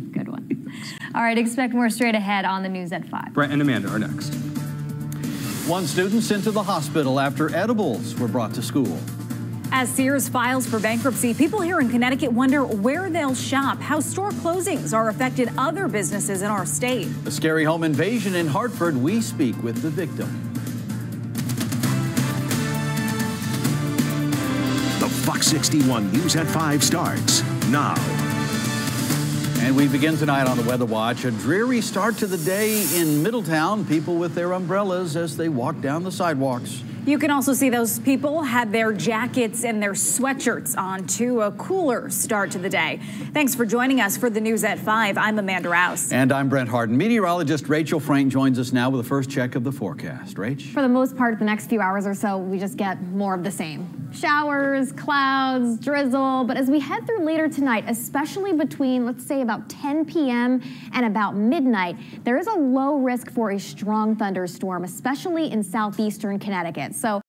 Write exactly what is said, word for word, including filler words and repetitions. Good one. All right, expect more straight ahead on the news at five. Brent and Amanda are next. One student sent to the hospital after edibles were brought to school. As Sears files for bankruptcy, people here in Connecticut wonder where they'll shop, how store closings are affected other businesses in our state. A scary home invasion in Hartford. We speak with the victim. The Fox sixty-one News at five starts now. And we begin tonight on the Weather Watch. A dreary start to the day in Middletown. People with their umbrellas as they walk down the sidewalks. You can also see those people had their jackets and their sweatshirts on to a cooler start to the day. Thanks for joining us for the News at five. I'm Amanda Raus. And I'm Brent Hardin. Meteorologist Rachel Frank joins us now with a first check of the forecast. Rach? For the most part, the next few hours or so, we just get more of the same. Showers, clouds, drizzle. But as we head through later tonight, especially between, let's say, about ten p m and about midnight, there is a low risk for a strong thunderstorm, especially in southeastern Connecticut. So